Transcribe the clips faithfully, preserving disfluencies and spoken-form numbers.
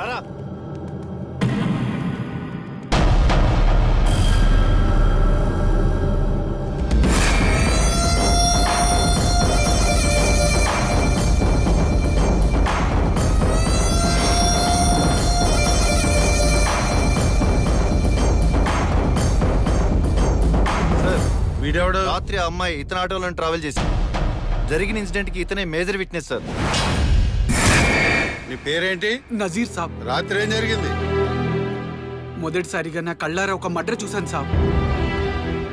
रात्रि अम्मा इतना आटो ट्रावल जरिगिन इंसिडेंट की इतने मेजर विटनेस सर। नी पेरेंटी नजीर साहब रात्रि एम जरिगिंदी मोदटिसारिगा ना कल्लारा ओक मर्डर चूसानु साहब।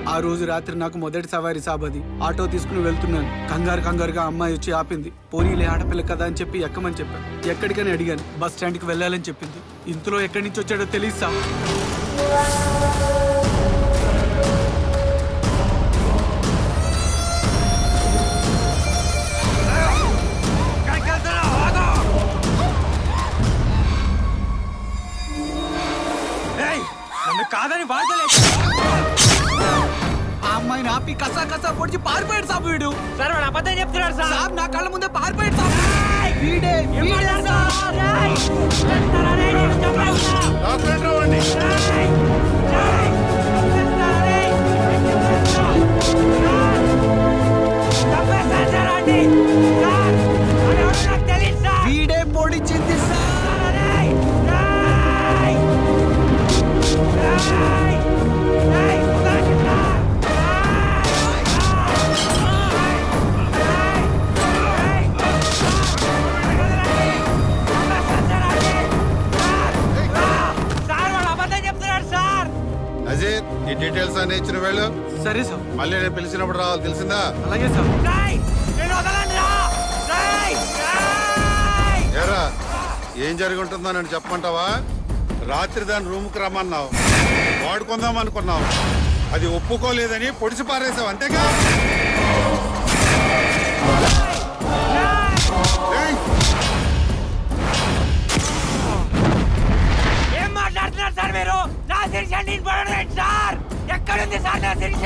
आ रोज रात्रि नाकु मोदटि सवारी साहब अदी आटो तीसुकुनि वेल्तुन्नानु कंगार कंगारुगा अम्मा वच्ची आपिंदी पोरीले आडपिल्ल कदा अनि चेप्पि एक्कमनि चेप्पानु एक्कडिकनि अडिगानु बस स्टांड की वेल्लाలని चेप्पिंदी इंतलो एक्कडि नुंचि वच्चाडो तेलियదు సార్। వీడే పొడిచింది డీటెయిల్స్ అన్ని ఇచ్చిన వేళ సరే సార్ మళ్ళీ నేను పిలిచినప్పుడు రావాలి తెలిసిందా? అలాగే సార్. రేయ్ నేను వదలనురా. రేయ్ రేయ్ ఎరా ఏం జరుగుతుందో నేను చెప్పమంటావా? రాత్రి దాని రూమ్ కు రమ్మన్నావు, వాడుకుందాం అనుకున్నావు, అది ఒప్పుకోలేదని పొడిచి పారేసావు అంతేగా? ఏం మాట్లాడుతున్నారు సార్ మీరు? నా శిరీష నేను పడలేదు సార్. ఎక్కడుంది సార్ నా శిరీష?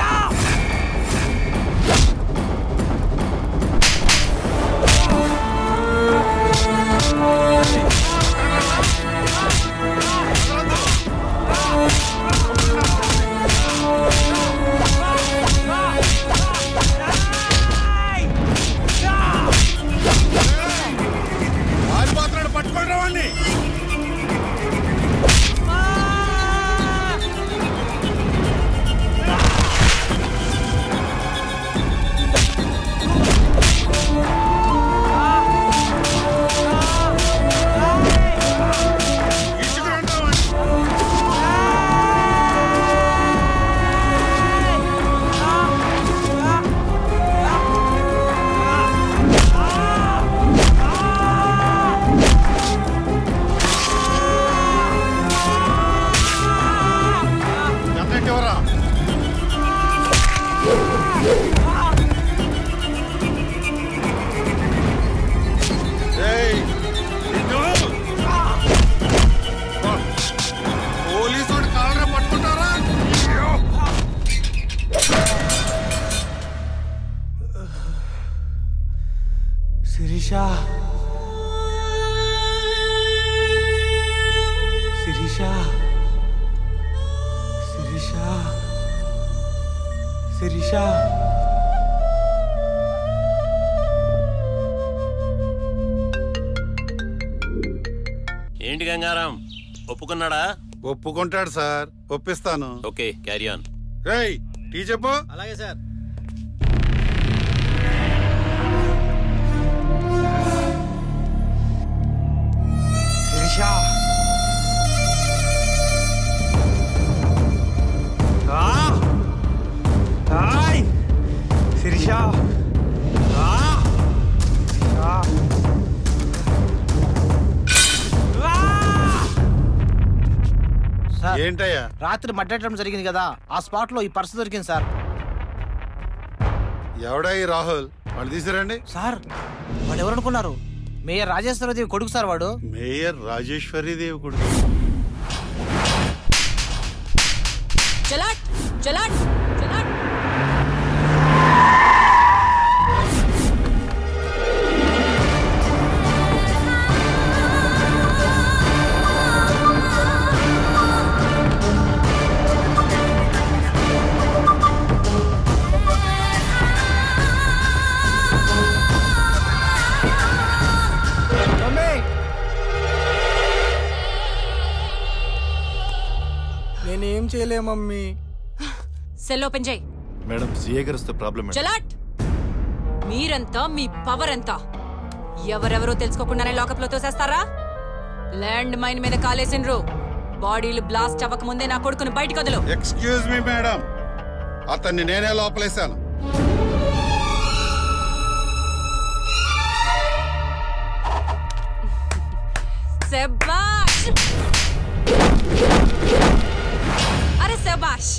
ఆరిపోతున్నాడు, పట్టుకోండి వాడిని. ఏంటి గంగారాం, ఒప్పుకున్నాడా? ఒప్పుకుంటాడు సార్, ఒప్పిస్తాను. Okay, carry on. రేయ్ టీ చెప్పు. అలాగే సార్. శిరీషా శిరీషా ఏంటయ్యా? రాత్రి మడ్డటం జరిగింది కదా, ఆ స్పాట్ లో ఈ పర్స్ దొరికింది సార్. ఎవడా ఈ రాహుల్? వాళ్ళు తీసారండి సార్. వాళ్ళు ఎవరనుకున్నారు? మేయర్ రాజేశ్వరి దేవి కొడుకు సార్ వాడు. మేయర్ రాజేశ్వరి దేవి కొడుకు. చలాట్ చలాట్ చలాట్. చేయలే మమ్మీ. సెల్ ఓపెన్ చేయి. మేడం సిఏగర్స్తో ప్రాబ్లమ్ ఏంటి? జలట్ మీరంతా మీ పవర్ అంతా ఎవరెవరో తెలుసుకోకుండానే లాకప్ లో తోసేస్తారా? ల్యాండ్ మైన్ మీద కాలేసిన్రు. బాడీలు బ్లాస్ట్ అవ్వక ముందే నా కొడుకుని బయటికి వదలు. ఎక్స్క్యూజ్ మీ మేడం, అతన్ని నేనే లోపలేశాను. శబాష్. అరే శబాష్,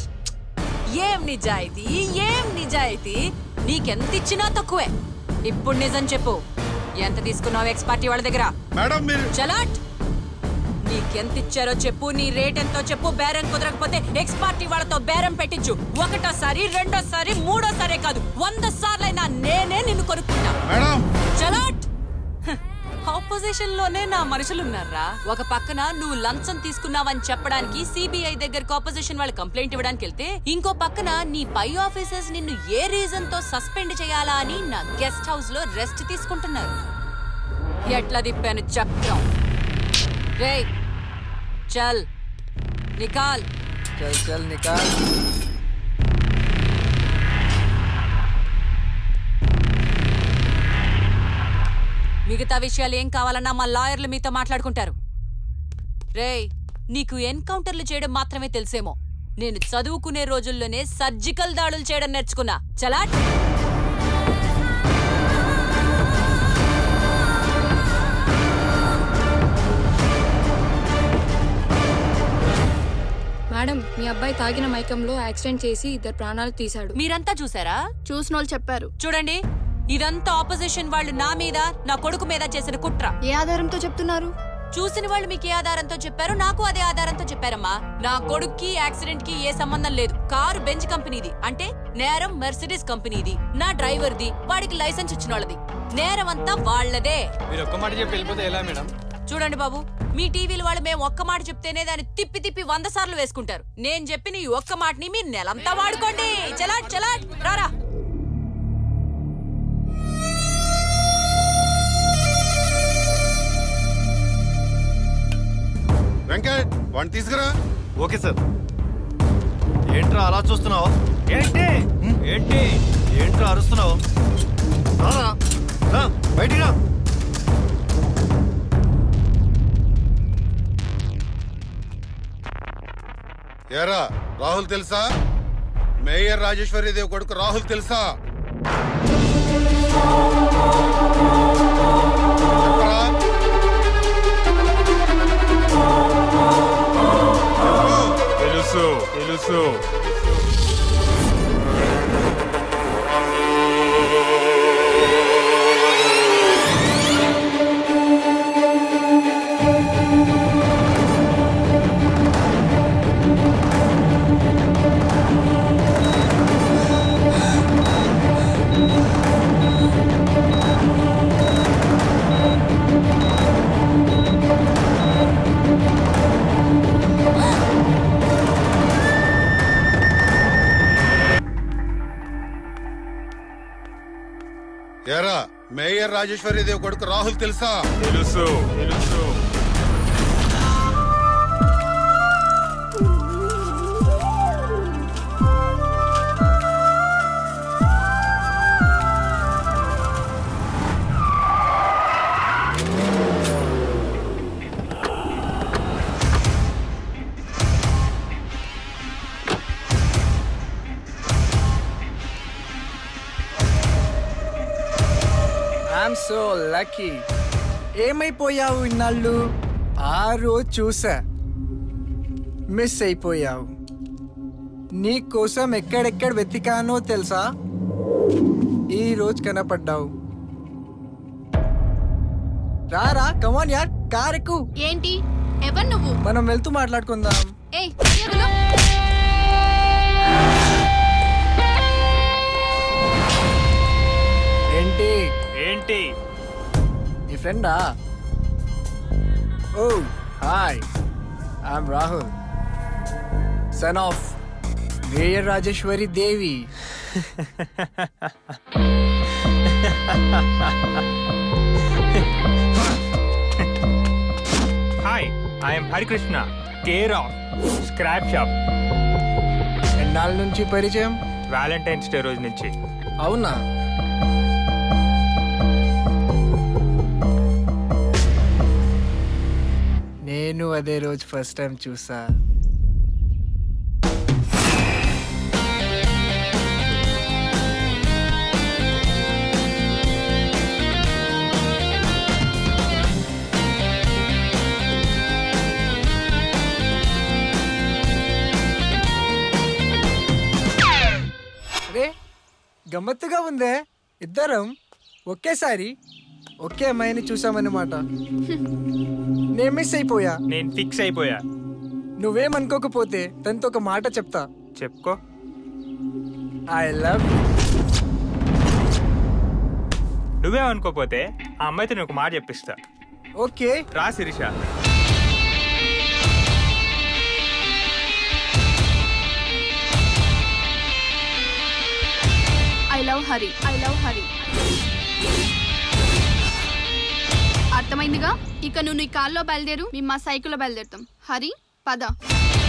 ఏం నిజాయితీ, ఏం నిజాయితీ. నీకెంత ఇచ్చినా తక్కువే. ఇప్పుడు నిజం చెప్పు, ఎంత తీసుకున్నావు ఎక్స్ పార్టీ వాళ్ళ దగ్గర? మేడం మీరు చలాట్. నీకెంత ఇచ్చారో చెప్పు, నీ రేట్ ఎంతో చెప్పు. బేరం కుదరకపోతే ఎక్స్ పార్టీ వాళ్ళతో బేరం పెట్టించు. ఒకటోసారి, రెండోసారి, మూడోసారి కాదు, వంద సార్లైనా నేనే నిన్ను కొనుక్కుంటా. చలాట్. ఆపోజిషన్ లోనే నా మనుషులున్నారా? ఒక పక్కన నువ్వు లంచం తీసుకున్నావని చెప్పడానికి సిబిఐ దగ్గరకు ఆపోజిషన్ వాళ్ళు కంప్లైంట్ ఇవ్వడానికి వెళ్తే, ఇంకో పక్కన నీ పై ఆఫీసర్స్ నిన్ను ఏ రీజన్ తో సస్పెండ్ చేయాలా అని నా గెస్ట్ హౌస్ లో రెస్ట్ తీసుకుంటున్నారు. ఎట్లా దిప్పాను చెప్తాం. రే చల్ నికాల్, చల్ చల్ నికాల్. మిగతా విషయాలు ఏం కావాలన్నా మా లాయర్లు మీతో మాట్లాడుకుంటారు. రేయ్, నీకు ఎన్కౌంటర్లు చేయడం మాత్రమే తెలుసేమో, నేను చదువుకునే రోజుల్లోనే సర్జికల్ దాడులు చేయడం నేర్చుకున్నా. చలాట్. మేడం, మీ అబ్బాయి తాగిన మైకంలో యాక్సిడెంట్ చేసి ఇద్దరు ప్రాణాలు తీశాడు. మీరంతా చూసారా? చూసిన వాళ్ళు చెప్పారు. చూడండి, ఇదంతా ఆపోజిషన్ వాళ్ళు నా మీద, నా కొడుకు మీద చేసిన కుట్ర. ఏ ఆధారంతో చెప్తున్నారు? చూసిన వాళ్ళు మీకు ఏ ఆధారంతో చెప్పారు? నాకు అదే ఆధారంతో చెప్పారమ్మా. నా కొడుక్కి యాక్సిడెంట్ కి ఏ సంబంధం లేదు. కారు బెంజ్ కంపెనీది, అంటే నేరం మెర్సిడీస్ కంపెనీది. నా డ్రైవర్ది, వాడికి లైసెన్స్ ఇచ్చిన వాళ్ళది. నేరం అంతా వాళ్ళదే. మీరు ఒక్క మాట చెప్పి వెళ్ళిపోతే ఎలా మేడం? చూడండి బాబు, మీ టీవీలు వాళ్ళు మేము ఒక్క మాట చెప్తేనే దాన్ని తిప్పి తిప్పి వంద సార్లు వేసుకుంటారు. నేను చెప్పిన ఈ ఒక్క మాటని మీరు నెలంతా వాడుకోండి. చలాట్ చలాట్. రారా. వెంకట్, వాడిని తీసుకురా. Okay sir. ఏంట్రా అలా చూస్తున్నావు? ఏంటి ఏంటి ఏంట్రా అరుస్తున్నావు? బయటికి రా. ఏరా, రాహుల్ తెలుసా? మేయర్ రాజేశ్వరి దేవి కొడుకు రాహుల్ తెలుసా? తెలుసు. ఏరా, మేయర్ రాజేశ్వరి దేవి కొడుకు రాహుల్ తెలుసా? తెలుసు తెలుసు. So lucky. ఏమైపోయావు ఇన్నాళ్ళు? ఆ రోజు చూసా, మిస్ అయిపోయావు. నీకోసం ఎక్కడెక్కడ వెతికానో తెలుసా? ఈ రోజు కనపడ్డావు. రారా, కమాన్ యార్, కార్ ఎక్కు. ఏంటి, ఎవరు నువ్వు? మనం వెళ్తూ మాట్లాడుకుందాం. ఏంటి ఏంటి నీ ఫ్రెండా? Oh hi, I'm Rahul, son of mayor Rajeshwari Devi. Hi, I'm Hari Krishna, care of scrap shop. ఎన్నాళ్ళ నుంచి పరిచయం? వాలెంటైన్స్ డే రోజు నుంచి. అవునా? నేను అదే రోజు ఫస్ట్ టైం చూసా. గమ్మత్తుగా ఉందే, ఇద్దరం ఒకేసారి ఒకే అమ్మాయిని చూసామన్నమాట. నేను మిస్ అయిపోయా. నేను ఫిక్స్ అయిపోయా. నువ్వేమనుకోకపోతే తనతో ఒక మాట చెప్తా. చెప్పుకో. I love. నువ్వేమనుకోకపోతే ఆ అమ్మాయితో నేను ఒక మాట చెప్పిస్తా. ఓకే రా Sirisha. I love Hari. I love Hari. అర్థమైందిగా? ఇక నువ్వు నీ కాల్లో బయలుదేరు, మేము మా సైకిల్లో బయలుదేరుతాం. హరి పద.